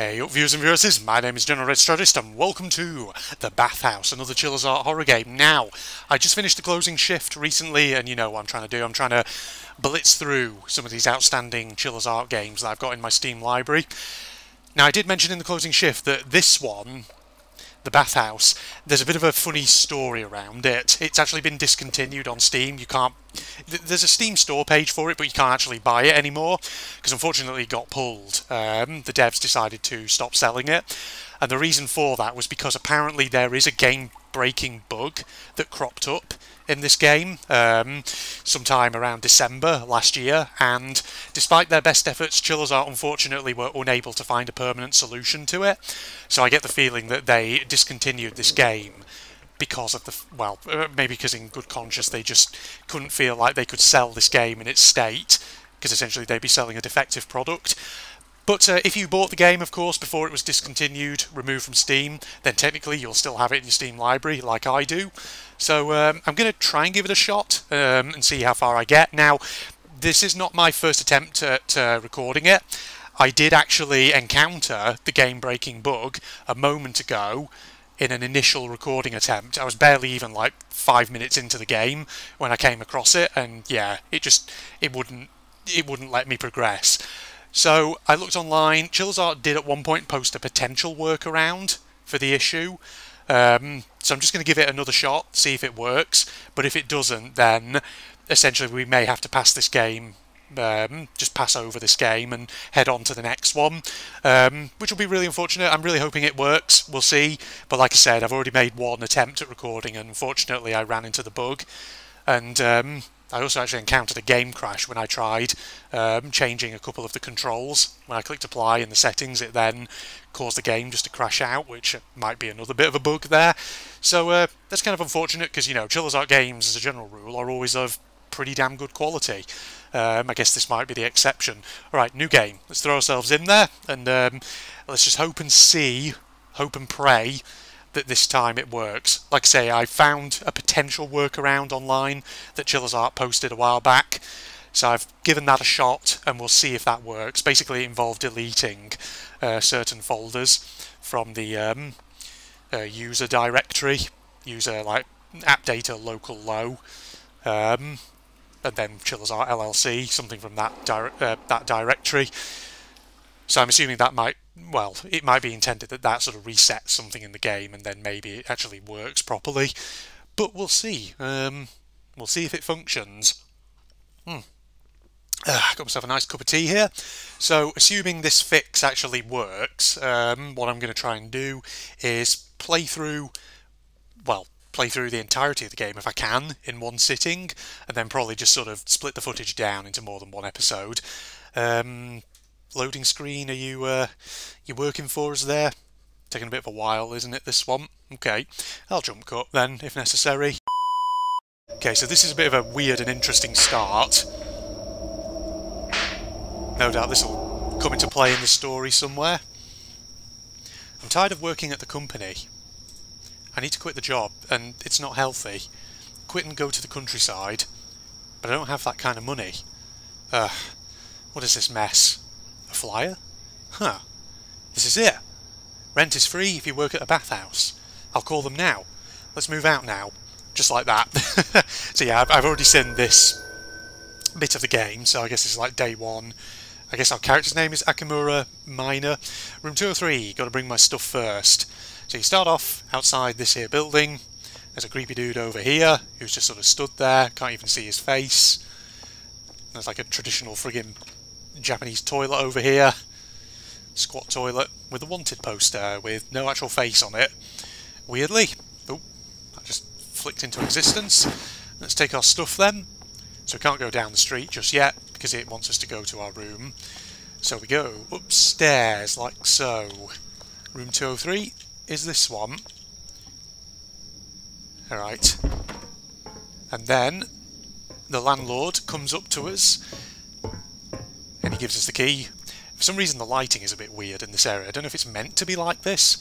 Hey up viewers and viewers, my name is General Red Strategist and welcome to The Bathhouse, another Chilla's Art horror game. Now, I just finished the closing shift recently and you know what I'm trying to do, I'm trying to blitz through some of these outstanding Chilla's Art games that I've got in my Steam library. Now I did mention in the closing shift that this one, The Bathhouse, there's a bit of a funny story around it. It's actually been discontinued on Steam. You can't... There's a Steam store page for it, but you can't actually buy it anymore, because unfortunately it got pulled. The devs decided to stop selling it, and the reason for that was because apparently there is a game-breaking bug that cropped up in this game sometime around December last year, and despite their best efforts, Chilla's Art unfortunately were unable to find a permanent solution to it, so I get the feeling that they discontinued this game because of the... well, maybe because in good conscience they just couldn't feel like they could sell this game in its state, because essentially they'd be selling a defective product. But if you bought the game, of course, before it was discontinued, removed from Steam, then technically you'll still have it in your Steam library, like I do. So I'm going to try and give it a shot and see how far I get. Now, this is not my first attempt at recording it. I did actually encounter the game-breaking bug a moment ago in an initial recording attempt. I was barely even like 5 minutes into the game when I came across it, and yeah, it wouldn't let me progress. So I looked online. Chilla's Art did at one point post a potential workaround for the issue, so I'm just going to give it another shot, see if it works, but if it doesn't, then essentially we may have to pass this game, just pass over this game and head on to the next one, which will be really unfortunate. I'm really hoping it works, we'll see, but like I said, I've already made one attempt at recording and unfortunately I ran into the bug, and I also actually encountered a game crash when I tried changing a couple of the controls. When I clicked apply in the settings, it then caused the game just to crash out, which might be another bit of a bug there. So that's kind of unfortunate, because, you know, Chilla's Art games, as a general rule, are always of pretty damn good quality. I guess this might be the exception. Alright, new game. Let's throw ourselves in there, and let's just hope and see, hope and pray, that this time it works. Like I say, I found a potential workaround online that Chilla's Art posted a while back, so I've given that a shot and we'll see if that works. Basically it involved deleting certain folders from the user directory, user like app data local low, and then Chilla's Art LLC, something from that, that directory. So I'm assuming that might... well, it might be intended that that sort of resets something in the game and then maybe it actually works properly. But we'll see. We'll see if it functions. I got myself a nice cup of tea here. So, assuming this fix actually works, what I'm going to try and do is play through... well, play through the entirety of the game if I can in one sitting, and then probably just sort of split the footage down into more than one episode. Loading screen, are you working for us there? Taking a bit of a while, isn't it, this one? Okay, I'll jump cut then, if necessary. Okay, so this is a bit of a weird and interesting start. No doubt this will come into play in the story somewhere. I'm tired of working at the company. I need to quit the job, and it's not healthy. Quit and go to the countryside. But I don't have that kind of money. Ugh, what is this mess? A flyer? Huh. This is it. Rent is free if you work at a bathhouse. I'll call them now. Let's move out now. Just like that. So yeah, I've already seen this bit of the game, so I guess it's like day one. I guess our character's name is Akimura Minor. Room 203, gotta bring my stuff first. So you start off outside this here building. There's a creepy dude over here who's just sort of stood there, can't even see his face. There's like a traditional friggin' Japanese toilet over here, squat toilet with a wanted poster with no actual face on it. Weirdly, oh, that just flicked into existence. Let's take our stuff then. So we can't go down the street just yet because it wants us to go to our room. So we go upstairs like so. Room 203 is this one. All right, and then the landlord comes up to us. And he gives us the key. For some reason the lighting is a bit weird in this area. I don't know if it's meant to be like this.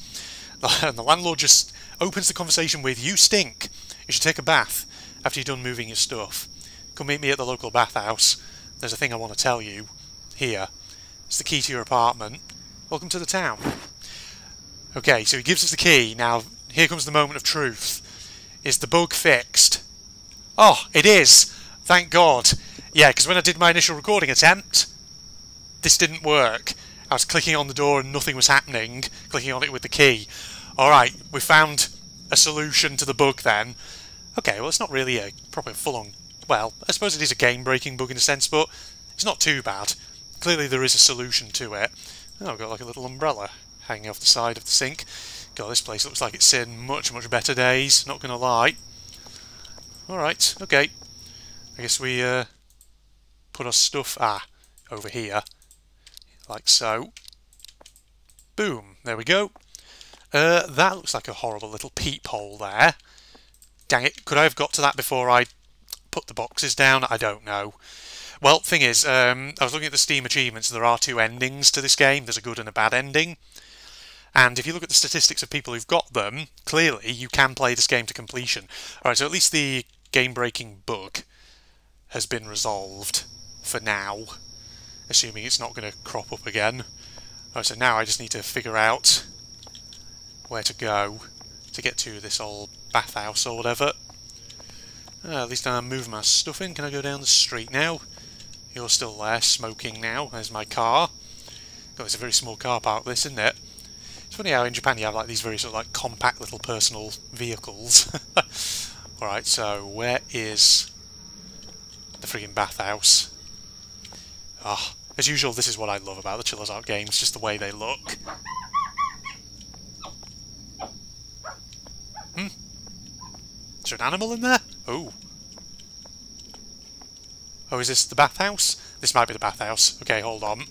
And the landlord just opens the conversation with, "You stink! You should take a bath after you're done moving your stuff. Come meet me at the local bathhouse. There's a thing I want to tell you. Here. It's the key to your apartment. Welcome to the town. Okay, so he gives us the key. Now, here comes the moment of truth. Is the bug fixed? Oh, it is! Thank God. Yeah, because when I did my initial recording attempt, this didn't work. I was clicking on the door and nothing was happening, clicking on it with the key. Alright, we found a solution to the bug then. Okay, well, it's not really a proper full-on... Well, I suppose it is a game-breaking bug in a sense, but it's not too bad. Clearly there is a solution to it. Oh, I've got like a little umbrella hanging off the side of the sink. God, this place looks like it's seen much, much better days, not gonna lie. Alright, okay. I guess we put our stuff... Ah, over here. Like so. Boom, there we go. That looks like a horrible little peephole there. Dang it, could I have got to that before I put the boxes down? I don't know. Well, thing is, I was looking at the Steam achievements, and there are two endings to this game. There's a good and a bad ending. And if you look at the statistics of people who've got them, clearly you can play this game to completion. Alright, so at least the game-breaking bug has been resolved for now. Assuming it's not going to crop up again. Alright, so now I just need to figure out where to go to get to this old bathhouse or whatever. At least I'm moving my stuff in. Can I go down the street now? You're still there, smoking now. There's my car. God, it's a very small car park, this, isn't it? It's funny how in Japan you have like these very sort of like compact little personal vehicles. Alright, so where is the friggin' bathhouse? Ah, oh, as usual, this is what I love about the Chilla's Art games, just the way they look. Hmm? Is there an animal in there? Oh. Oh, is this the bathhouse? This might be the bathhouse. Okay, hold on.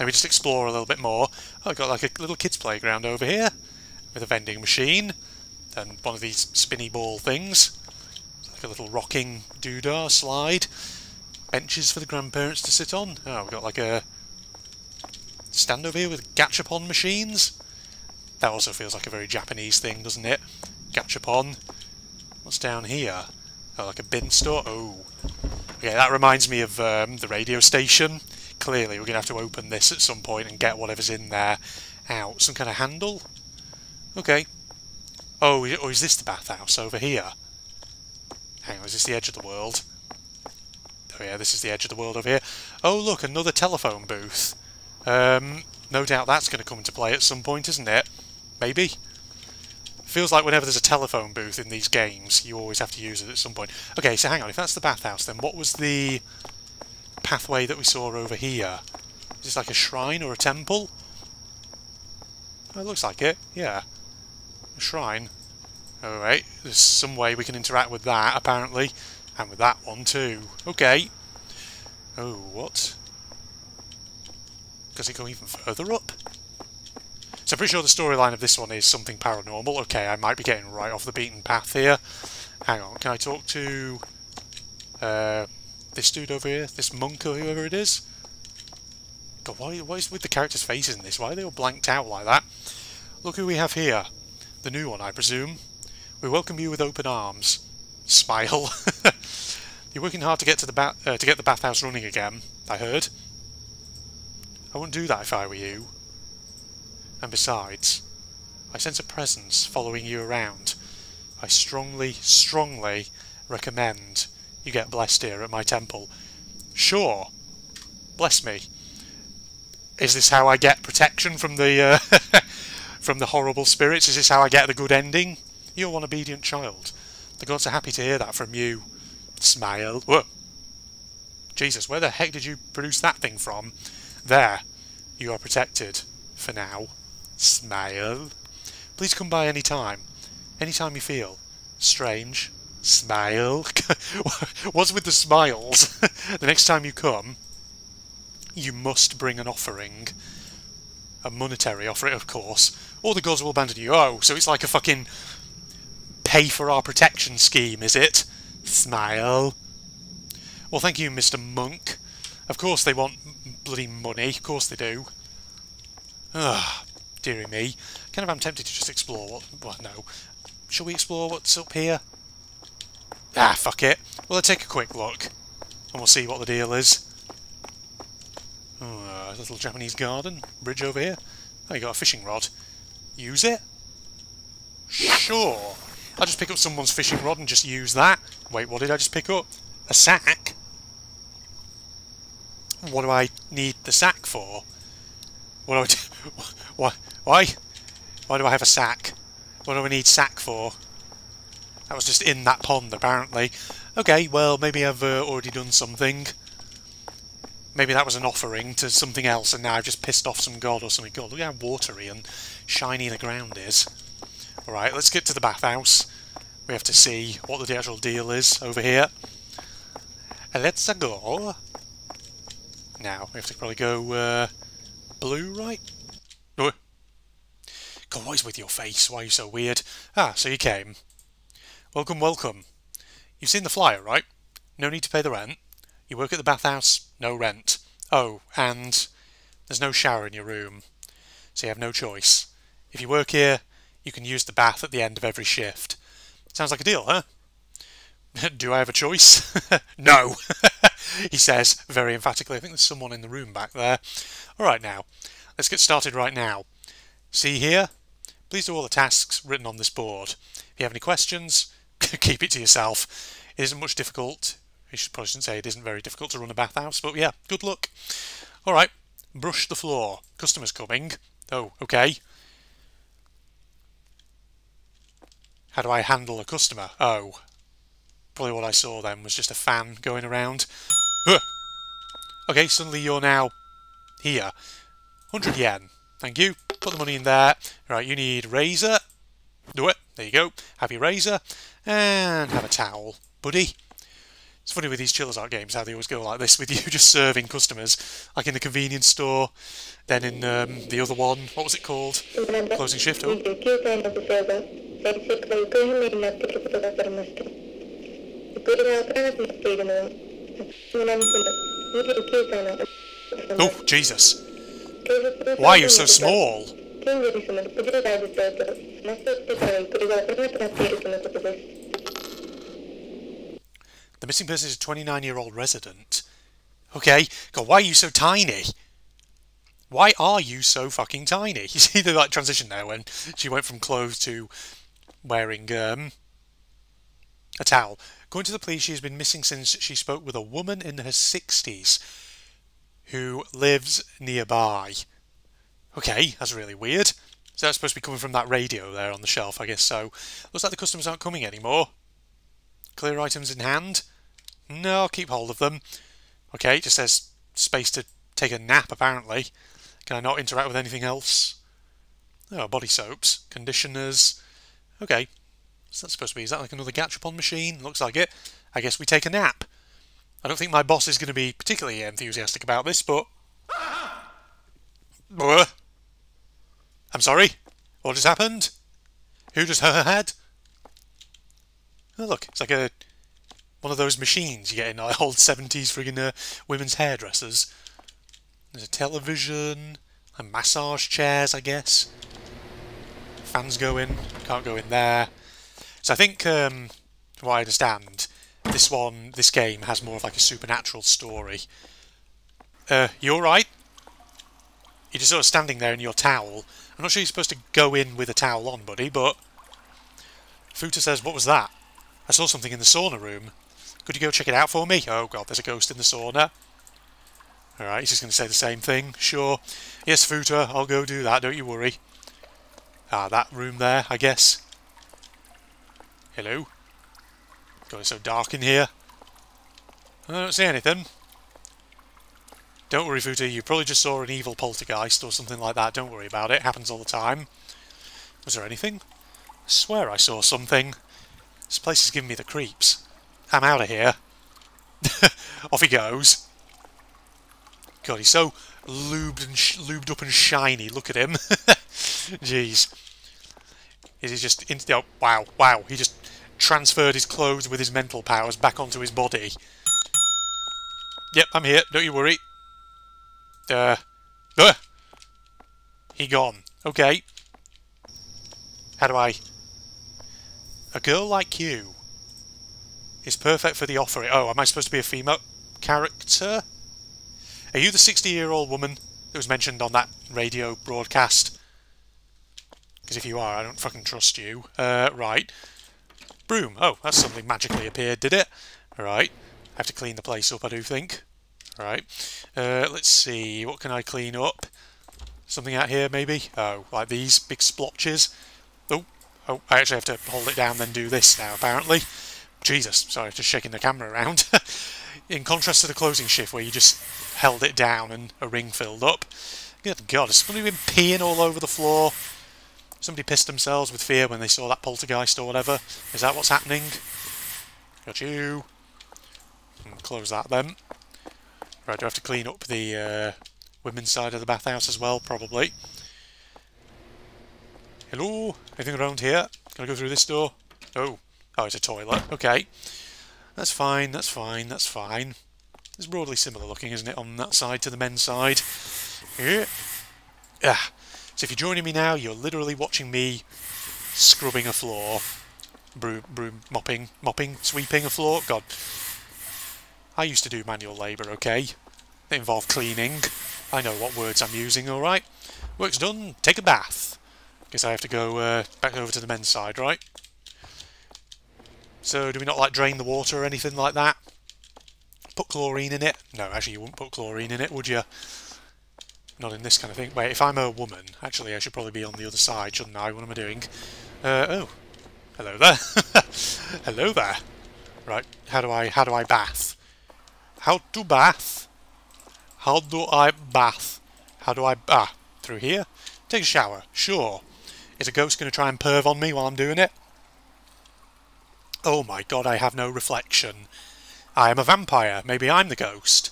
Let me just explore a little bit more. Oh, I've got like a little kids' playground over here with a vending machine and one of these spinny ball things. It's like a little rocking doodah slide. Benches for the grandparents to sit on. Oh, we've got like a stand over here with gachapon machines. That also feels like a very Japanese thing, doesn't it? Gachapon. What's down here? Oh, like a bin store? Oh. Okay, that reminds me of the radio station. Clearly, we're going to have to open this at some point and get whatever's in there out. Some kind of handle? Okay. Oh, or is this the bathhouse over here? Hang on, is this the edge of the world? Oh yeah, this is the edge of the world over here. Oh look, another telephone booth. No doubt that's going to come into play at some point, isn't it? Maybe? Feels like whenever there's a telephone booth in these games, you always have to use it at some point. Okay, so hang on, if that's the bathhouse, then what was the pathway that we saw over here? Is this like a shrine or a temple? Oh, it looks like it, yeah. A shrine. Alright, there's some way we can interact with that, apparently. And with that one too. Okay. Oh, what? Does it go even further up? So I'm pretty sure the storyline of this one is something paranormal. Okay, I might be getting right off the beaten path here. Hang on, can I talk to this dude over here? This monk or whoever it is? God, what is with the characters' faces in this? Why are they all blanked out like that? Look who we have here. The new one, I presume. We welcome you with open arms. Smile. You're working hard to get to the bathhouse running again, I heard. I wouldn't do that if I were you. And besides, I sense a presence following you around. I strongly, strongly recommend you get blessed here at my temple. Sure. Bless me. Is this how I get protection from the from the horrible spirits? Is this how I get the good ending? You're one obedient child. The gods are happy to hear that from you. Smile. Whoa. Jesus, where the heck did you produce that thing from? There. You are protected. For now. Smile. Please come by any time. Any time you feel. Strange. Smile. What's with the smiles? The next time you come, you must bring an offering. A monetary offering, of course. Or the gods will abandon you. Oh, so it's like a fucking... pay for our protection scheme, is it? Smile. Well, thank you, Mr. Monk. Of course they want bloody money. Of course they do. Ugh, dearie me. Kind of am tempted to just explore what... Well, no. Shall we explore what's up here? Ah, fuck it. Well, let's take a quick look. And we'll see what the deal is. Oh, a little Japanese garden. Bridge over here. There you go, a fishing rod. Use it? Sure. I'll just pick up someone's fishing rod and just use that. Wait, what did I just pick up? A sack? What do I need the sack for? What do I do? Why do I have a sack? What do I need sack for? That was just in that pond, apparently. Okay, well, maybe I've already done something. Maybe that was an offering to something else, and now I've just pissed off some god or something. God, look how watery and shiny the ground is. Alright, let's get to the bathhouse. We have to see what the actual deal is over here. Let's go. Now, we have to probably go blue, right? God, what is with your face? Why are you so weird? Ah, so you came. Welcome, welcome. You've seen the flyer, right? No need to pay the rent. You work at the bathhouse, no rent. Oh, and there's no shower in your room, so you have no choice. If you work here, you can use the bath at the end of every shift. Sounds like a deal, huh? Do I have a choice? No, he says very emphatically. I think there's someone in the room back there. All right, now, let's get started right now. See here? Please do all the tasks written on this board. If you have any questions, keep it to yourself. It isn't much difficult. You should probably shouldn't say it isn't very difficult to run a bathhouse, but yeah, good luck. All right, brush the floor. Customer's coming. Oh, okay. How do I handle a customer? Oh, probably what I saw then was just a fan going around. Okay, suddenly you're now here. 100 yen. Thank you. Put the money in there. Right, you need razor. Do it. There you go. Have your razor. And have a towel, buddy. It's funny with these Chilla's Art games how they always go like this with you just serving customers. Like in the convenience store, then in the other one. What was it called? Closing shift. Oh. Oh, Jesus. Why are you so small? The missing person is a 29-year-old resident. Okay, God, why are you so tiny? Why are you so fucking tiny? You see the like transition there when she went from clothes to wearing a towel. According to the police, she has been missing since she spoke with a woman in her 60s. Who lives nearby. Okay, that's really weird. So that's supposed to be coming from that radio there on the shelf, I guess so. Looks like the customers aren't coming anymore. Clear items in hand? No, I'll keep hold of them. Okay, it just says space to take a nap, apparently. Can I not interact with anything else? Oh, body soaps, conditioners. Okay, what's that supposed to be? Is that like another Gachapon machine? Looks like it. I guess we take a nap. I don't think my boss is going to be particularly enthusiastic about this, but... I'm sorry? What just happened? Who just hurt her head? Oh, look, it's like a... one of those machines you get in old 70s friggin' women's hairdressers. There's a television, and massage chairs, I guess. Fans go in, can't go in there. So I think, from what I understand... this game has more of like a supernatural story. You alright? You're just sort of standing there in your towel. I'm not sure you're supposed to go in with a towel on, buddy, but... Futa says, what was that? I saw something in the sauna room. Could you go check it out for me? Oh god, there's a ghost in the sauna. Alright, he's just going to say the same thing. Sure. Yes, Futa, I'll go do that, don't you worry. Ah, that room there, I guess. Hello? God, it's so dark in here. I don't see anything. Don't worry, Futa, you probably just saw an evil poltergeist or something like that. Don't worry about it. It happens all the time. Was there anything? I swear I saw something. This place is giving me the creeps. I'm out of here. Off he goes. God, he's so lubed up and shiny. Look at him. Jeez. Is he just... oh, wow, wow. He just... transferred his clothes with his mental powers back onto his body. Yep, I'm here. Don't you worry. He gone. Okay. How do I... A girl like you is perfect for the offering. Oh, am I supposed to be a female character? Are you the 60-year-old woman that was mentioned on that radio broadcast? Because if you are, I don't fucking trust you. Right. Broom. Oh, that's something magically appeared, did it? Right. I have to clean the place up, I do think. Right. Let's see. What can I clean up? Something out here, maybe? Oh, like these big splotches. Oh, I actually have to hold it down then do this now, apparently. Jesus, sorry, just shaking the camera around. In contrast to the closing shift where you just held it down and a ring filled up. Good God, has somebody been peeing all over the floor? Somebody pissed themselves with fear when they saw that poltergeist or whatever. Is that what's happening? Got you. And close that then. Right, do I have to clean up the women's side of the bathhouse as well? Probably. Hello? Anything around here? Can I go through this door? Oh. Oh, it's a toilet. Okay. That's fine, that's fine, that's fine. It's broadly similar looking, isn't it, on that side to the men's side? Yeah. Ah. So if you're joining me now, you're literally watching me scrubbing a floor. Broom, mopping, sweeping a floor. God. I used to do manual labour, okay? They involve cleaning. I know what words I'm using, alright? Work's done. Take a bath. Guess I have to go back over to the men's side, right? So do we not, like, drain the water or anything like that? Put chlorine in it? No, actually, you wouldn't put chlorine in it, would you? Not in this kind of thing. Wait, if I'm a woman, actually, I should probably be on the other side, shouldn't I? What am I doing? Oh. Hello there. Hello there. Right, how do I bath? How to bath? How do I bath? How do I... Ah, through here? Take a shower. Sure. Is a ghost going to try and perv on me while I'm doing it? Oh my God, I have no reflection. I am a vampire. Maybe I'm the ghost.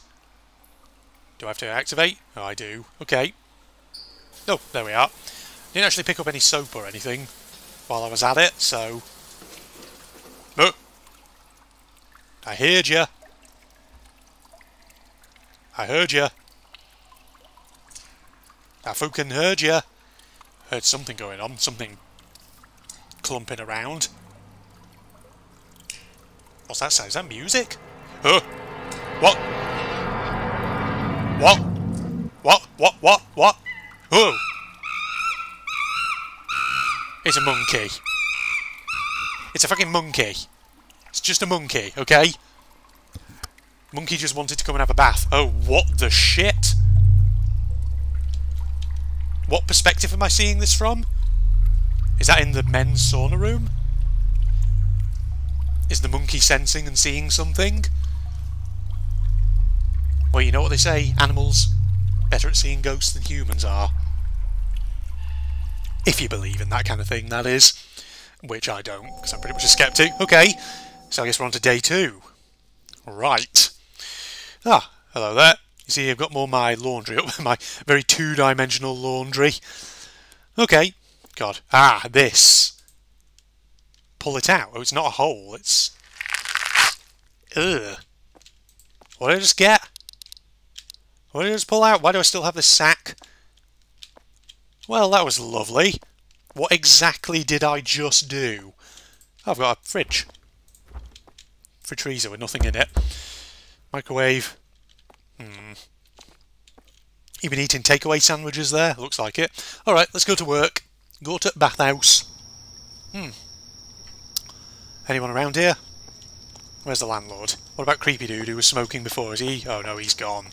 Do I have to activate? Oh, I do. Okay. Oh, there we are. Didn't actually pick up any soap or anything while I was at it, so... Oh. I heard you. I heard you. I fucking heard you. Heard something going on. Something clumping around. What's that sound? Is that music? Huh? What? What? What? Who? It's a monkey. It's a fucking monkey. It's just a monkey, okay? Monkey just wanted to come and have a bath. Oh, what the shit? What perspective am I seeing this from? Is that in the men's sauna room? Is the monkey sensing and seeing something? Well, you know what they say, animals better at seeing ghosts than humans are. If you believe in that kind of thing, that is. Which I don't, because I'm pretty much a skeptic. Okay, so I guess we're on to day 2. Right. Ah, hello there. You see, I've got more of my laundry up, my very two-dimensional laundry. Okay. God. Ah, this. Pull it out. Oh, it's not a hole. It's... Ugh. What did I just get? What did I just pull out? Why do I still have this sack? Well, that was lovely. What exactly did I just do? Oh, I've got a fridge. Fridge freezer with nothing in it. Microwave. Hmm. You've been eating takeaway sandwiches there? Looks like it. Alright, let's go to work. Go to bathhouse. Hmm. Anyone around here? Where's the landlord? What about creepy dude who was smoking before? Is he? Oh no, he's gone.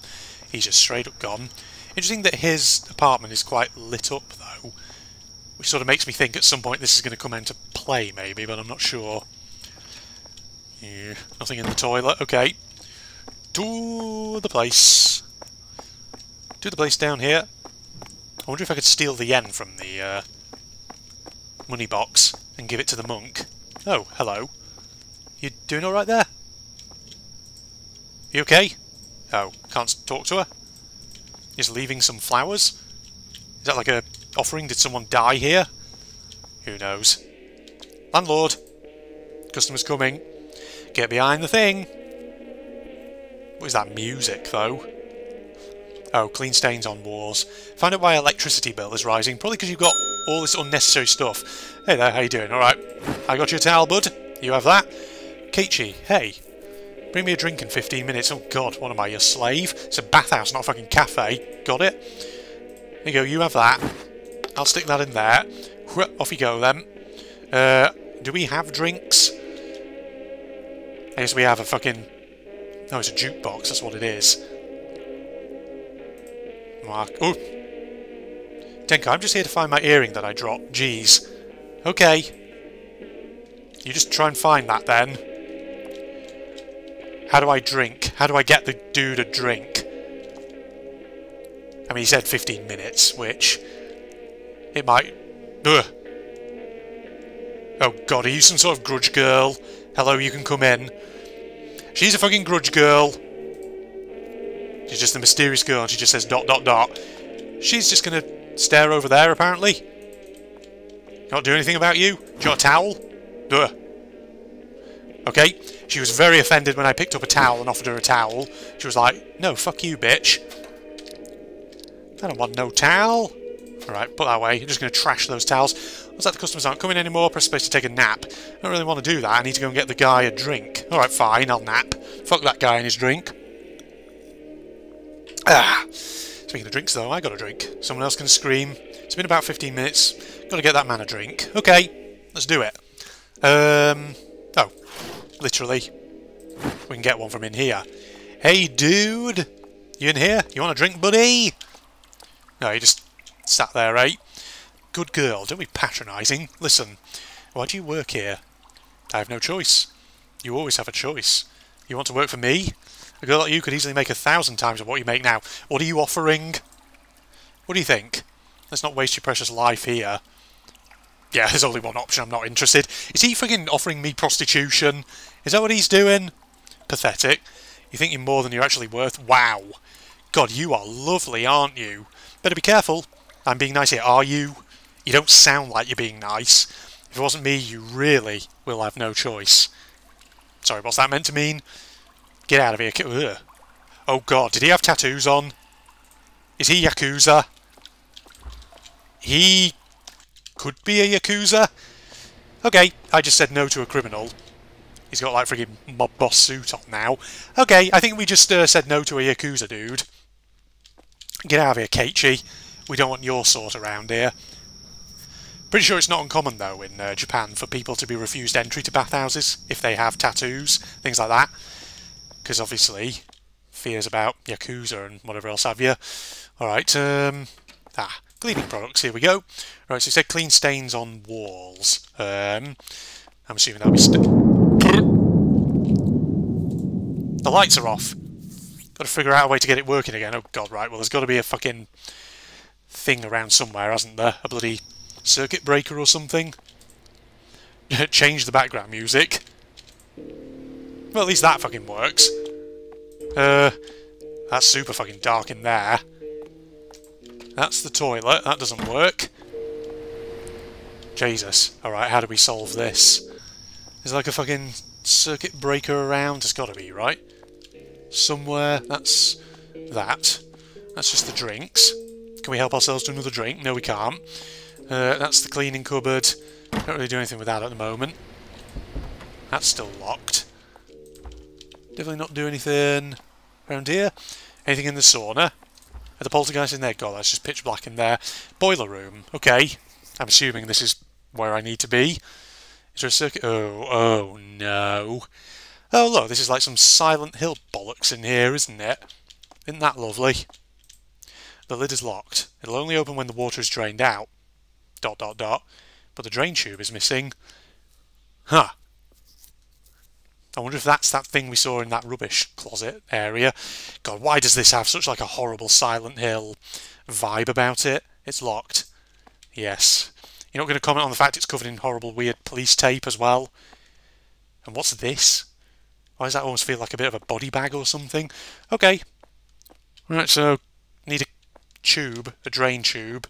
He's just straight up gone. Interesting that his apartment is quite lit up though. Which sort of makes me think at some point this is going to come into play maybe, but I'm not sure. Yeah, nothing in the toilet. Okay. To the place. To the place down here. I wonder if I could steal the yen from the money box and give it to the monk. Oh, hello. You doing alright there? You okay? Oh, can't talk to her? Just leaving some flowers? Is that like a offering? Did someone die here? Who knows? Landlord! Customer's coming. Get behind the thing! What is that music, though? Oh, clean stains on walls. Find out why electricity bill is rising. Probably because you've got all this unnecessary stuff. Hey there, how you doing? Alright. I got your towel, bud. You have that. Keiichi, hey. Bring me a drink in 15 minutes. Oh God, what am I, your slave? It's a bathhouse, not a fucking cafe. Got it? There you go, you have that. I'll stick that in there. Off you go, then. Do we have drinks? I guess we have a fucking... No, it's a jukebox, that's what it is. Mark... Oh! Denko, I'm just here to find my earring that I dropped. Jeez. Okay. You just try and find that, then. How do I drink? How do I get the dude a drink? I mean, he said 15 minutes, which... It might... Ugh. Oh god, are you some sort of grudge girl? Hello, you can come in. She's a fucking grudge girl. She's just a mysterious girl, and she just says dot dot dot. She's just gonna stare over there, apparently. Can't do anything about you. Do you want a towel? Ugh. Okay. She was very offended when I picked up a towel and offered her a towel. She was like, no, fuck you, bitch. I don't want no towel. Alright, put that away. I'm just going to trash those towels. What's that? The customers aren't coming anymore. Press space to take a nap. I don't really want to do that. I need to go and get the guy a drink. Alright, fine. I'll nap. Fuck that guy and his drink. Ah! Speaking of drinks, though, I got a drink. Someone else can scream. It's been about 15 minutes. Got to get that man a drink. Okay. Let's do it. Oh. Literally. We can get one from in here. Hey, dude! You in here? You want a drink, buddy? No, you just... Sat there, eh? Good girl, don't be patronising. Listen, why do you work here? I have no choice. You always have a choice. You want to work for me? A girl like you could easily make 1,000 times of what you make now. What are you offering? What do you think? Let's not waste your precious life here. Yeah, there's only one option. I'm not interested. Is he friggin' offering me prostitution? Is that what he's doing? Pathetic. You think you're more than you're actually worth? Wow. God, you are lovely, aren't you? Better be careful. I'm being nice here, are you? You don't sound like you're being nice. If it wasn't me, you really will have no choice. Sorry, what's that meant to mean? Get out of here. Ugh. Oh god, did he have tattoos on? Is he Yakuza? He could be a Yakuza? Okay, I just said no to a criminal. He's got like friggin' mob boss suit on now. Okay, I think we just said no to a Yakuza dude. Get out of here, Keiichi. We don't want your sort around here. Pretty sure it's not uncommon, though, in Japan for people to be refused entry to bathhouses if they have tattoos, things like that. Because, obviously, fears about Yakuza and whatever else have you. Alright, cleaning products, here we go. Right, so it said clean stains on walls. I'm assuming that'll be... The lights are off. Got to figure out a way to get it working again. Oh, God, right, well, there's got to be a fucking... thing around somewhere, hasn't there? A bloody circuit breaker or something? Change the background music. Well, at least that fucking works. That's super fucking dark in there. That's the toilet. That doesn't work. Jesus. Alright, how do we solve this? There's like a fucking circuit breaker around. There's gotta be, right? Somewhere. That's that. That's just the drinks. Can we help ourselves to another drink? No, we can't. That's the cleaning cupboard. Don't really do anything with that at the moment. That's still locked. Definitely not do anything around here. Anything in the sauna? Are the poltergeists in there? God, that's just pitch black in there. Boiler room. Okay. I'm assuming this is where I need to be. Is there a circuit? Oh no. Oh, look, this is like some Silent Hill bollocks in here, isn't it? Isn't that lovely? The lid is locked. It'll only open when the water is drained out. Dot dot dot. But the drain tube is missing. Huh. I wonder if that's that thing we saw in that rubbish closet area. God, why does this have such like a horrible Silent Hill vibe about it? It's locked. Yes. You're not going to comment on the fact it's covered in horrible weird police tape as well? And what's this? Why does that almost feel like a bit of a body bag or something? Okay. Right, so... Need a... tube, a drain tube,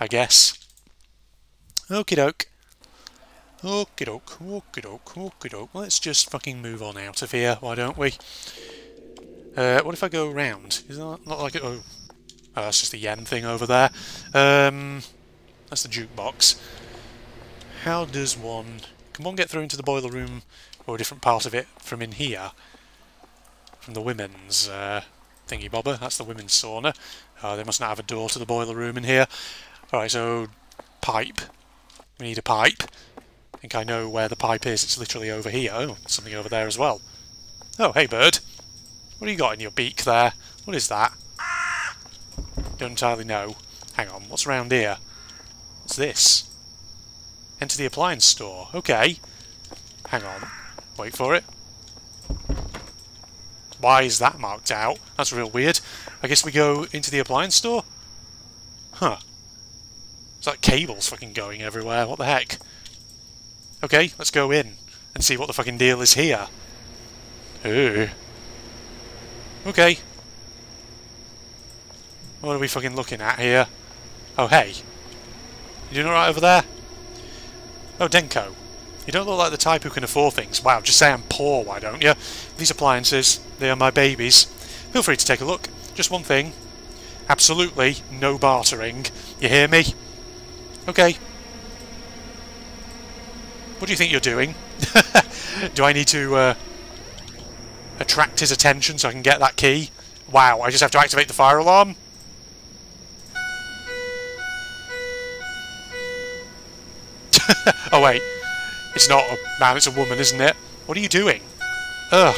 I guess. Okie doke. Okie doke, okie doke, okie doke. Let's just fucking move on out of here, why don't we? What if I go round? Is that not like it? Oh, that's just the yen thing over there. That's the jukebox. How does one... Can one get through into the boiler room or a different part of it from in here? From the women's... thingy bobber, that's the women's sauna. They must not have a door to the boiler room in here. Alright, so pipe. We need a pipe. I think I know where the pipe is. It's literally over here. Oh, something over there as well. Oh, hey, bird. What do you got in your beak there? What is that? Don't entirely know. Hang on, what's around here? What's this? Enter the appliance store. Okay. Hang on. Wait for it. Why is that marked out? That's real weird. I guess we go into the appliance store? Huh. It's like cables fucking going everywhere. What the heck? Okay, let's go in and see what the fucking deal is here. Ooh. Okay. What are we fucking looking at here? Oh, hey. You doing alright over there? Oh, Denko. You don't look like the type who can afford things. Wow, just say I'm poor, why don't you? These appliances, they are my babies. Feel free to take a look. Just one thing. Absolutely no bartering. You hear me? Okay. What do you think you're doing? Do I need to attract his attention so I can get that key? Wow, I just have to activate the fire alarm? Oh wait, it's not a man, it's a woman, isn't it? What are you doing? Ugh.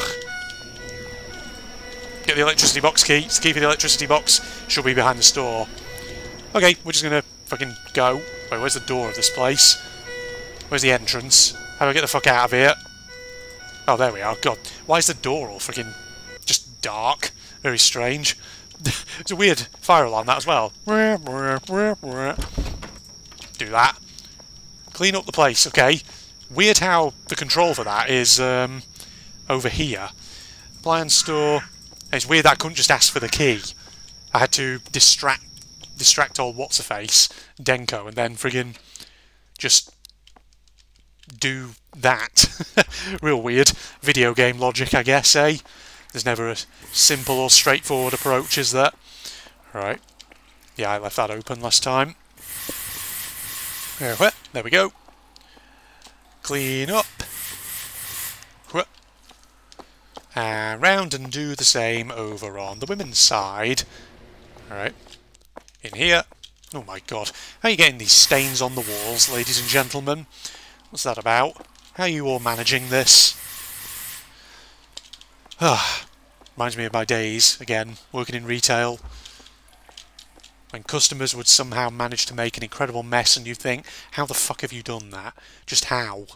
Get the electricity box key. The key for the electricity box should be behind the store. Okay, we're just gonna fucking go. Wait, where's the door of this place? Where's the entrance? How do I get the fuck out of here? Oh, there we are. God, why is the door all fucking just dark? Very strange. It's a weird fire alarm, that as well. Do that. Clean up the place, okay. Weird how the control for that is over here. Appliance store. It's weird that I couldn't just ask for the key. I had to distract old what's-a-face, Denko, and then friggin' just do that. Real weird. Video game logic, I guess, eh? There's never a simple or straightforward approach, is there? Right. Yeah, I left that open last time. There we go. Clean up. And round and do the same over on the women's side. Alright. In here. Oh my god. How are you getting these stains on the walls, ladies and gentlemen? What's that about? How are you all managing this? Ah, reminds me of my days, again, working in retail. When customers would somehow manage to make an incredible mess and you think, how the fuck have you done that? Just how?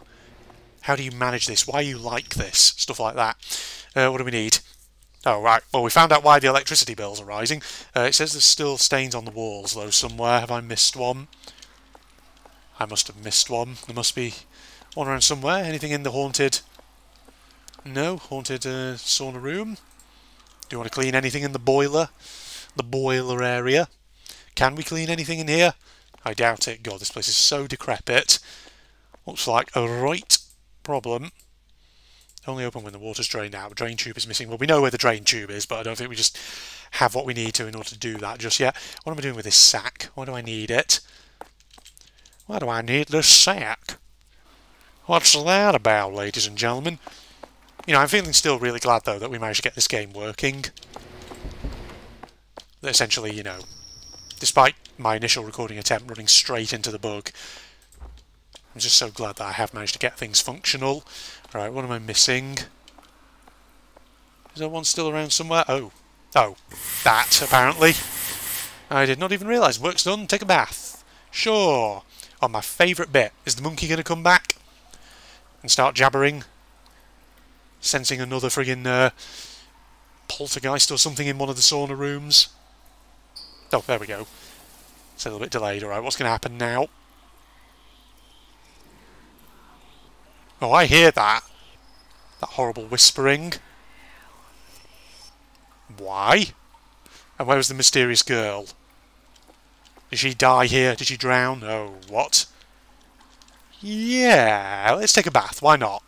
How do you manage this? Why are you like this? Stuff like that. What do we need? Oh, right. Well, we found out why the electricity bills are rising. It says there's still stains on the walls, though, somewhere. Have I missed one? I must have missed one. There must be one around somewhere. Anything in the haunted... No? Haunted sauna room? Do you want to clean anything in the boiler? The boiler area? Can we clean anything in here? I doubt it. God, this place is so decrepit. Looks like a right... problem. Only open when the water's drained out. The drain tube is missing. Well, we know where the drain tube is, but I don't think we just have what we need to in order to do that just yet. What am I doing with this sack? Why do I need it? Why do I need this sack? What's that about, ladies and gentlemen? You know, I'm feeling still really glad, though, that we managed to get this game working. That essentially, you know, despite my initial recording attempt running straight into the bug, I'm just so glad that I have managed to get things functional. Alright, what am I missing? Is there one still around somewhere? Oh. Oh. That, apparently. I did not even realise. Work's done. Take a bath. Sure. Oh, my favourite bit. Is the monkey going to come back? And start jabbering? Sensing another friggin' poltergeist or something in one of the sauna rooms? Oh, there we go. It's a little bit delayed. Alright, what's going to happen now? Oh, I hear that. That horrible whispering. Why? And where was the mysterious girl? Did she die here? Did she drown? Oh, what? Yeah, let's take a bath. Why not?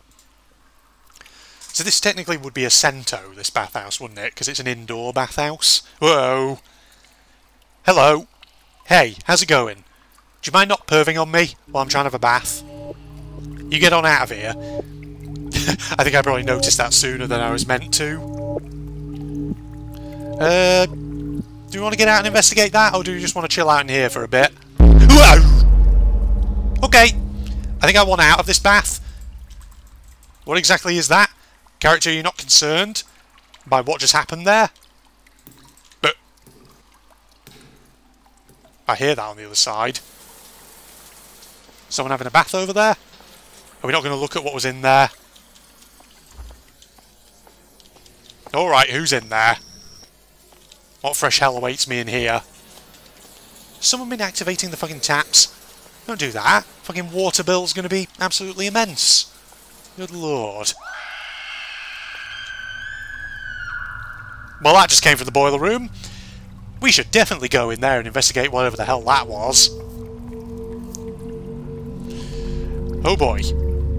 So this technically would be a sento, this bathhouse, wouldn't it? Because it's an indoor bathhouse. Whoa. Hello. Hey, how's it going? Do you mind not perving on me while I'm trying to have a bath? You get on out of here. I think I probably noticed that sooner than I was meant to. Do we want to get out and investigate that, or do we just want to chill out in here for a bit? Okay. I think I want out of this bath. What exactly is that? Character, you're not concerned by what just happened there? But... I hear that on the other side. Someone having a bath over there? Are we not going to look at what was in there? Alright, who's in there? What fresh hell awaits me in here? Someone been activating the fucking taps? Don't do that. Fucking water bill's going to be absolutely immense. Good lord. Well, that just came from the boiler room. We should definitely go in there and investigate whatever the hell that was. Oh boy.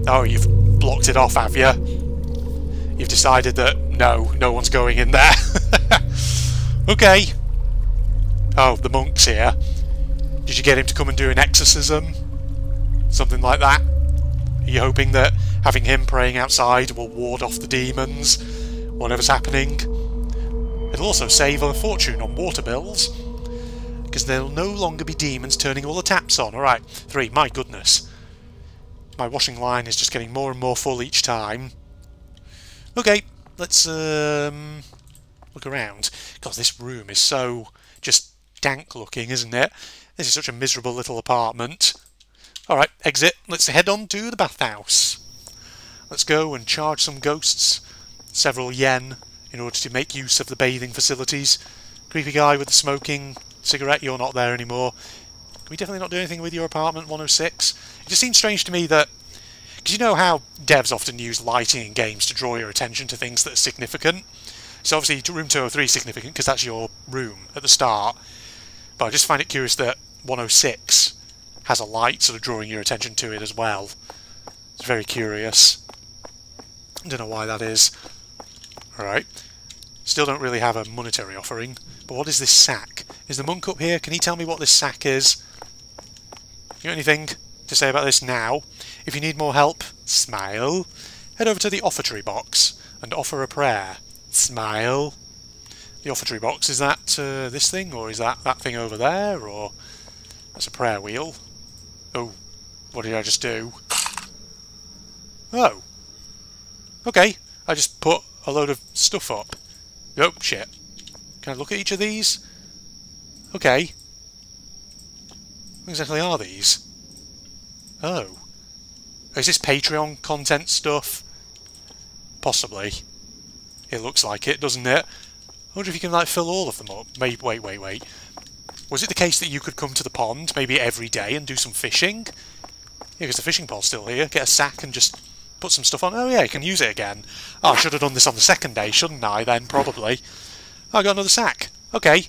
Oh, you've blocked it off, have you? You've decided that, no, no one's going in there. Okay. Oh, the monk's here. Did you get him to come and do an exorcism? Something like that? Are you hoping that having him praying outside will ward off the demons? Whatever's happening? It'll also save a fortune on water bills. Because there'll no longer be demons turning all the taps on. Alright, 3. My goodness. My washing line is just getting more and more full each time. Okay, let's look around. God, this room is so just dank looking, isn't it? This is such a miserable little apartment. Alright, exit. Let's head on to the bathhouse. Let's go and charge some ghosts. Several yen in order to make use of the bathing facilities. Creepy guy with the smoking cigarette, you're not there anymore. Can we definitely not do anything with your apartment, 106? It just seems strange to me that... Because you know how devs often use lighting in games to draw your attention to things that are significant? So obviously room 203 is significant because that's your room at the start. But I just find it curious that 106 has a light sort of drawing your attention to it as well. It's very curious. I don't know why that is. Alright. Still don't really have a monetary offering. But what is this sack? Is the monk up here? Can he tell me what this sack is? You got anything to say about this now? If you need more help, smile. Head over to the offertory box and offer a prayer. Smile. The offertory box, is that this thing, or is that thing over there, or... That's a prayer wheel. Oh, what did I just do? Oh. Okay, I just put a load of stuff up. Oh, shit. Can I look at each of these? Okay. What exactly are these? Oh. Is this Patreon content stuff? Possibly. It looks like it, doesn't it? I wonder if you can, like, fill all of them up. Maybe, wait. Was it the case that you could come to the pond maybe every day and do some fishing? Yeah, because the fishing pole's still here. Get a sack and just put some stuff on. Oh, yeah, you can use it again. Oh, I should have done this on the second day, shouldn't I, then, probably? Oh, I got another sack. Okay.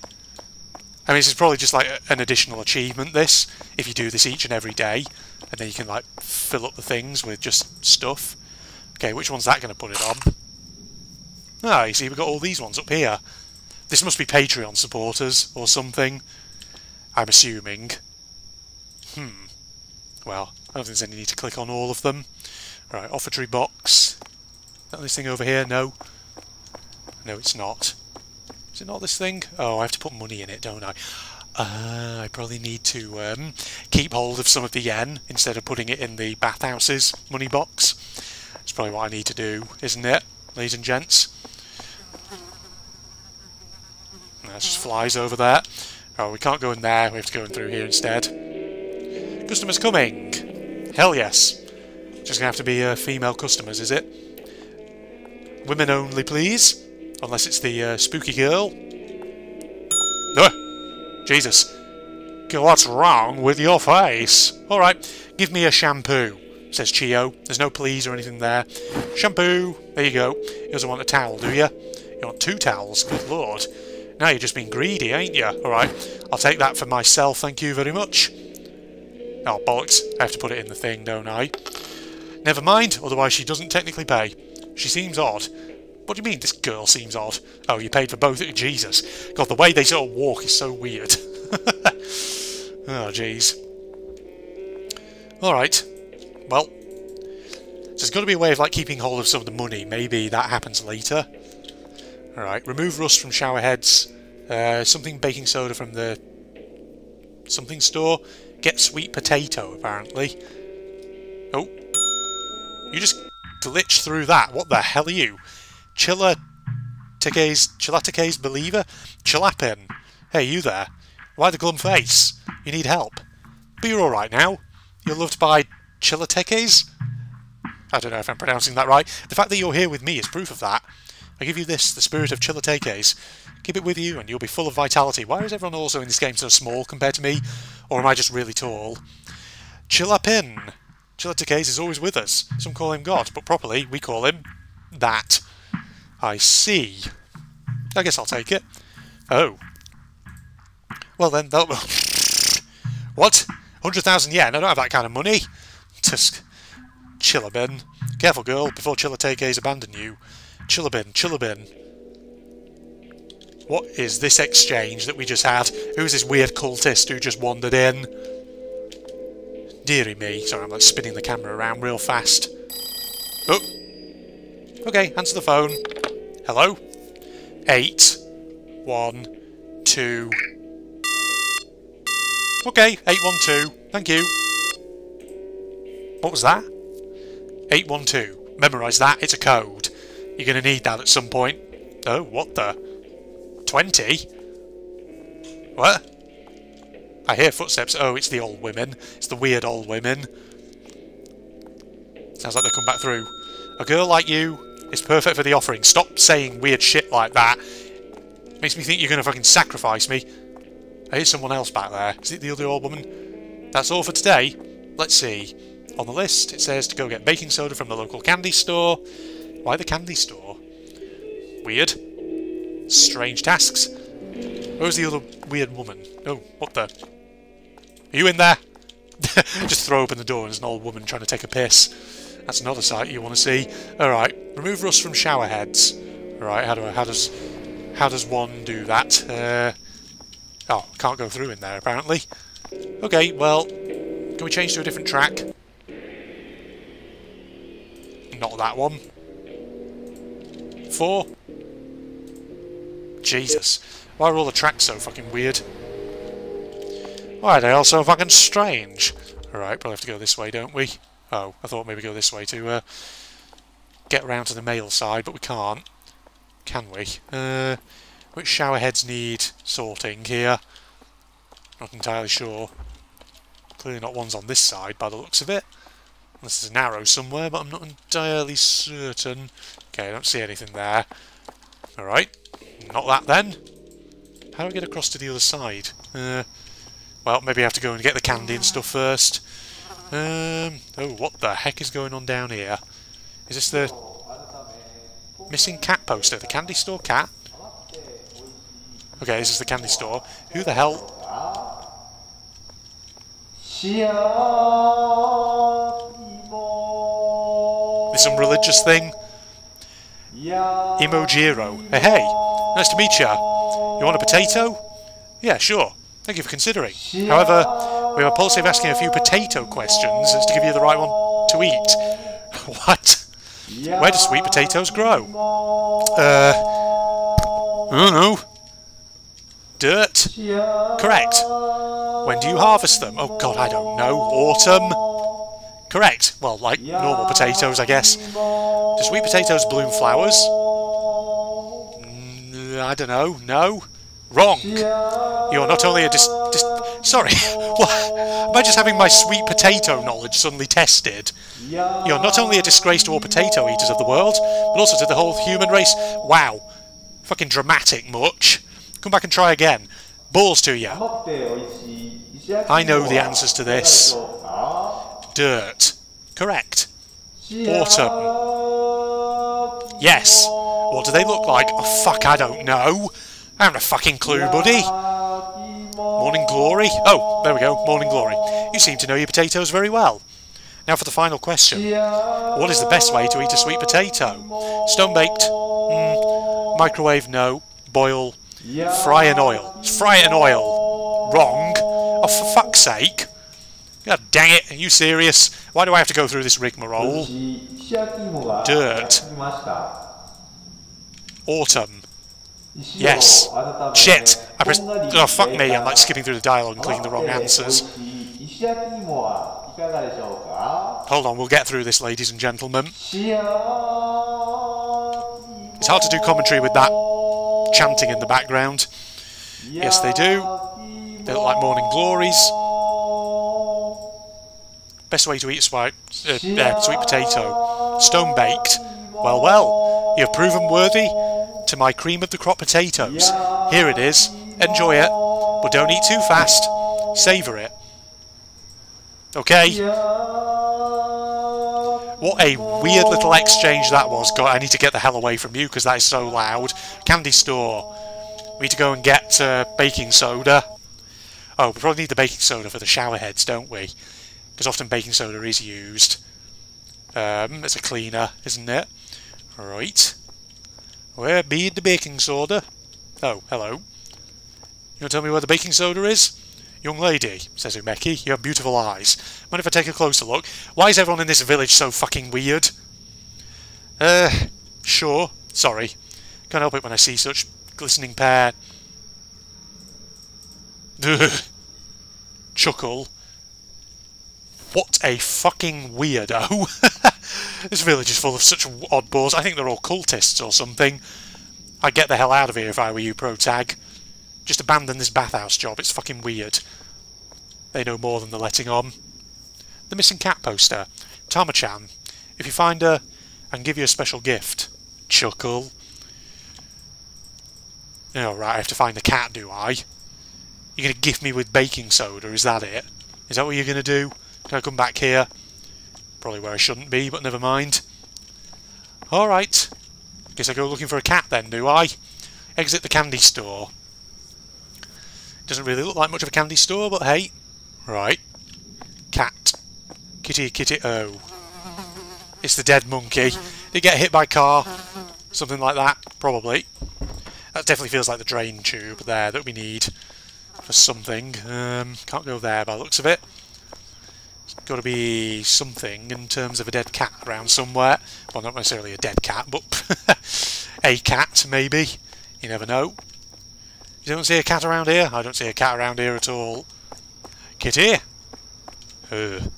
I mean, this is probably just, like, an additional achievement, this, if you do this each and every day. And then you can, like, fill up the things with just stuff. Okay, which one's that going to put it on? Ah, you see, we've got all these ones up here. This must be Patreon supporters or something, I'm assuming. Well, I don't think there's any need to click on all of them. Right, offertory box. Is that this thing over here? No. No, it's not. Is it not this thing? Oh, I have to put money in it, don't I? I probably need to keep hold of some of the yen instead of putting it in the bathhouse's money box. That's probably what I need to do, isn't it, ladies and gents? That just flies over there. Oh, we can't go in there. We have to go in through here instead. Customers coming! Hell yes. Just gonna have to be female customers, is it? Women only, please. Unless it's the spooky girl. Jesus. What's wrong with your face? Alright, give me a shampoo, says Chiyo. There's no please or anything there. Shampoo! There you go. You also want a towel, do you? You want 2 towels? Good lord. Now you've just been greedy, ain't you? Alright, I'll take that for myself, thank you very much. Oh, bollocks. I have to put it in the thing, don't I? Never mind, otherwise she doesn't technically pay. She seems odd. What do you mean, this girl seems odd? Oh, you paid for both? Jesus. God, the way they sort of walk is so weird. Oh, jeez. Alright. Well, there's got to be a way of, like, keeping hold of some of the money. Maybe that happens later. Alright, remove rust from shower heads. Something baking soda from the... something store. Get sweet potato, apparently. Oh. You just glitched through that. What the hell are you? Chilla-tekez believer? Chillapin. Hey, you there. Why the glum face? You need help. But you're alright now. You're loved by Chilla-tekez? I don't know if I'm pronouncing that right. The fact that you're here with me is proof of that. I give you this, the spirit of Chilla-tekez. Keep it with you and you'll be full of vitality. Why is everyone also in this game so small compared to me? Or am I just really tall? Chillapin! Chilla-tekez is always with us. Some call him God, but properly we call him... that. I see. I guess I'll take it. Oh. Well then, that... What? 100,000 yen? I don't have that kind of money! Tusk. Chillapin. Careful girl, before Chilla-tekez abandon you. Chillapin, Chillapin. What is this exchange that we just had? Who's this weird cultist who just wandered in? Dearie me. Sorry, I'm like spinning the camera around real fast. Oh! Okay, answer the phone. Hello? 812... Okay, 812. Thank you. What was that? 812. Memorise that, it's a code. You're going to need that at some point. Oh, what the... 20? What? I hear footsteps. Oh, it's the old women. It's the weird old women. Sounds like they come back through. A girl like you is perfect for the offering. Stop saying weird shit like that. Makes me think you're going to fucking sacrifice me. I hear someone else back there. Is it the other old woman? That's all for today. Let's see. On the list, it says to go get baking soda from the local candy store. Why the candy store? Weird. Strange tasks. Where's the other weird woman? Oh, what the? Are you in there? Just throw open the door and there's an old woman trying to take a piss. That's another sight you want to see. Alright, remove rust from shower heads. Alright, how does one do that? Oh, can't go through in there apparently. Okay, well, can we change to a different track? Not that one. 4. Jesus. Why are all the tracks so fucking weird? Why are they all so fucking strange? Alright, probably have to go this way, don't we? Oh, I thought maybe go this way to get round to the male side, but we can't. Can we? Which shower heads need sorting here? Not entirely sure. Clearly not ones on this side, by the looks of it. Unless there's an arrow somewhere, but I'm not entirely certain. Okay, I don't see anything there. Alright. Not that, then. How do I get across to the other side? Well, maybe I have to go and get the candy and stuff first. Oh, what the heck is going on down here? Is this the... missing cat poster? The candy store cat? Okay, this is the candy store. Who the hell... There's some religious thing? Emojiro. Hey, hey! Nice to meet you. You want a potato? Yeah, sure. Thank you for considering. However, we have a policy of asking a few potato questions as to give you the right one to eat. What? Where do sweet potatoes grow? I don't know. Dirt? Correct. When do you harvest them? Oh god, I don't know. Autumn? Correct. Well, like normal potatoes, I guess. Do sweet potatoes bloom flowers? I don't know. No? Wrong. You're not only a sorry. What? Am I just having my sweet potato knowledge suddenly tested? You're not only a disgrace to all potato eaters of the world, but also to the whole human race. Wow. Fucking dramatic much. Come back and try again. Balls to you. I know the answers to this. Dirt. Correct. Autumn. Yes. What do they look like? Oh, fuck, I don't know. I haven't a fucking clue, buddy. Morning glory? Oh, there we go. Morning glory. You seem to know your potatoes very well. Now for the final question. What is the best way to eat a sweet potato? Stone-baked? Microwave? No. Boil? Fry in oil. Fry it in oil. Wrong. Oh, for fuck's sake. God dang it. Are you serious? Why do I have to go through this rigmarole? Dirt. Autumn. Yes. Shit! I pressed... Oh, fuck me, I'm like skipping through the dialogue and clicking the wrong answers. Hold on, we'll get through this, ladies and gentlemen. It's hard to do commentary with that chanting in the background. Yes, they do. They look like morning glories. Best way to eat a sweet potato. Stone baked. Well, well, you have proven worthy to my cream of the crop potatoes. Here it is. Enjoy it, but don't eat too fast. Savour it. Okay. What a weird little exchange that was. God, I need to get the hell away from you because that is so loud. Candy store. We need to go and get baking soda. Oh, we probably need the baking soda for the shower heads, don't we? Because often baking soda is used. It's a cleaner, isn't it? Right. Where be the baking soda? Oh, hello. You want to tell me where the baking soda is? Young lady, says Umechi, you have beautiful eyes. Mind if I take a closer look? Why is everyone in this village so fucking weird? Sure. Sorry. Can't help it when I see such glistening pear. Chuckle. What a fucking weirdo. This village is full of such oddballs. I think they're all cultists or something. I'd get the hell out of here if I were you, Protag. Just abandon this bathhouse job, it's fucking weird. They know more than they're letting on. The missing cat poster. Tama-chan, if you find her, I can give you a special gift. Chuckle. Oh, right, I have to find the cat, do I? You're going to gift me with baking soda, is that it? Is that what you're going to do? Can I come back here? Probably where I shouldn't be, but never mind. Alright. Guess I go looking for a cat then, do I? Exit the candy store. Doesn't really look like much of a candy store, but hey. Right. Cat. Kitty, kitty, oh. It's the dead monkey. Did it get hit by a car? Something like that, probably. That definitely feels like the drain tube there that we need for something. Can't go there by the looks of it. It's got to be something in terms of a dead cat around somewhere. Well, not necessarily a dead cat, but a cat, maybe. You never know. You don't see a cat around here? I don't see a cat around here at all. Kitty? Is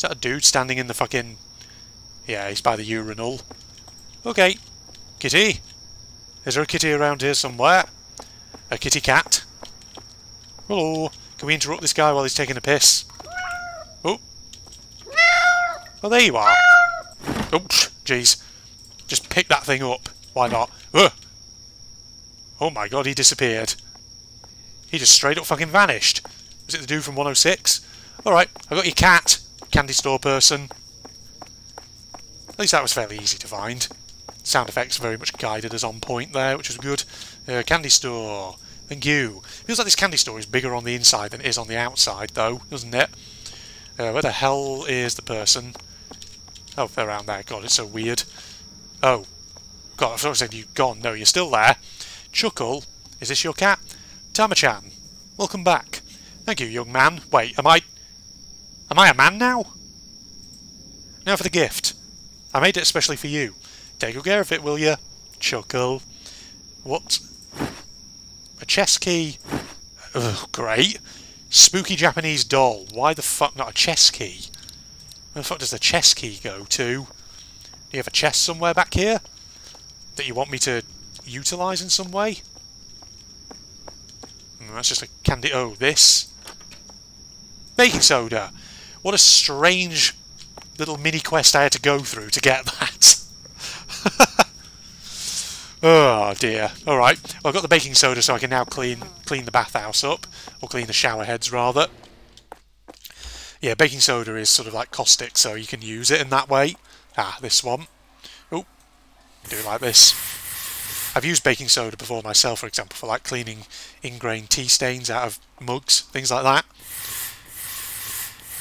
that a dude standing in the fucking... Yeah, he's by the urinal. Okay. Kitty? Is there a kitty around here somewhere? A kitty cat? Hello? Can we interrupt this guy while he's taking a piss? Oh. Oh, there you are. Oh, jeez. Just pick that thing up. Why not? Oh my god, he disappeared. He just straight up fucking vanished. Was it the dude from 106? Alright, I got your cat, candy store person. At least that was fairly easy to find. Sound effects very much guided us on point there, which was good. Candy store. Thank you. Feels like this candy store is bigger on the inside than it is on the outside, though, doesn't it? Where the hell is the person? Oh, they're around there. God, it's so weird. Oh. God, I thought I said you've gone. No, you're still there. Chuckle, is this your cat? Tama-chan, welcome back. Thank you, young man. Wait, am I a man now? Now for the gift. I made it especially for you. Take good care of it, will you? Chuckle. What? A chess key? Ugh, great. Spooky Japanese doll. Why the fuck not a chess key? Where the fuck does the chess key go to? Do you have a chest somewhere back here? That you want me to... utilise in some way? That's just a candy... Oh, this. Baking soda! What a strange little mini-quest I had to go through to get that. Oh, dear. Alright. Well, I've got the baking soda so I can now clean the bathhouse up. Or clean the shower heads, rather. Yeah, baking soda is sort of like caustic, so you can use it in that way. Ah, this one. Oh. Do it like this. I've used baking soda before myself, for example, for like cleaning ingrained tea stains out of mugs, things like that.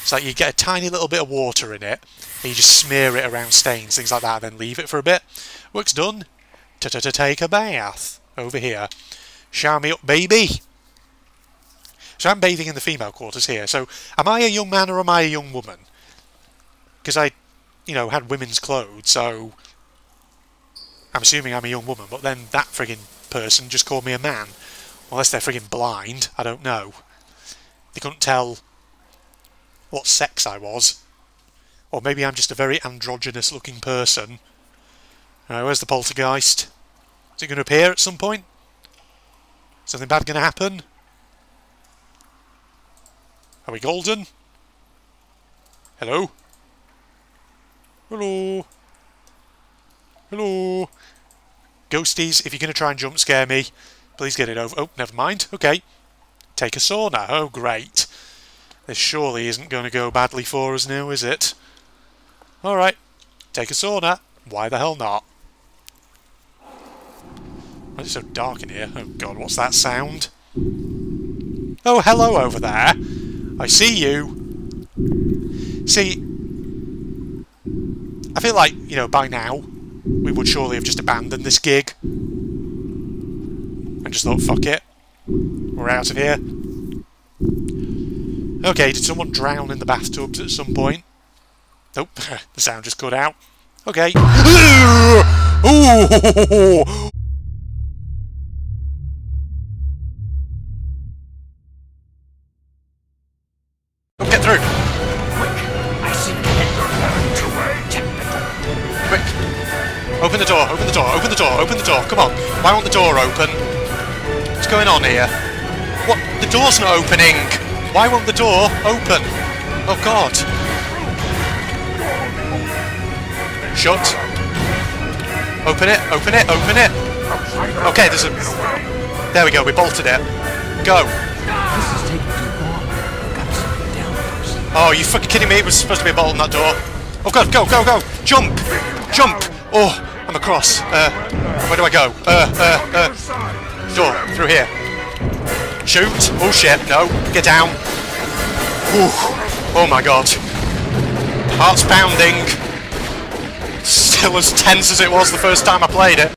It's like you get a tiny little bit of water in it, and you just smear it around stains, things like that, and then leave it for a bit. Work's done. Take a bath. Over here. Shower me up, baby! So I'm bathing in the female quarters here. So, am I a young man or am I a young woman? Because I, you know, had women's clothes, so... I'm assuming I'm a young woman, but then that friggin' person just called me a man. Unless they're friggin' blind, I don't know. They couldn't tell what sex I was. Or maybe I'm just a very androgynous looking person. Alright, where's the poltergeist? Is it going to appear at some point? Something bad going to happen? Are we golden? Hello? Hello? Hello? Ghosties, if you're going to try and jump scare me, please get it over. Oh, never mind. Okay. Take a saw now. Oh, great. This surely isn't going to go badly for us now, is it? Alright. Take a sauna. Why the hell not? Why is it so dark in here? Oh god, what's that sound? Oh, hello over there! I see you! See, I feel like, you know, by now, we would surely have just abandoned this gig. And just thought, fuck it. We're out of here. Okay, did someone drown in the bathtubs at some point? Nope, the sound just cut out. Okay. Ooh! Get through! Quick! I seem to have learned to wait! Quick! Open the door! Open the door! Open the door! Open the door! Come on! Why won't the door open? What's going on here? What? The door's not opening! Why won't the door open? Oh god! Shut! Open it! Open it! Open it! Okay, there's a... There we go, we bolted it. Go! Oh, are you fucking kidding me? It was supposed to be a bolt on that door. Oh god, go, go, go! Jump! Jump! Oh, I'm across. Where do I go? Door, through here. Shoot! Oh shit, no. Get down. Ooh. Oh my god. Heart's pounding. Still as tense as it was the first time I played it.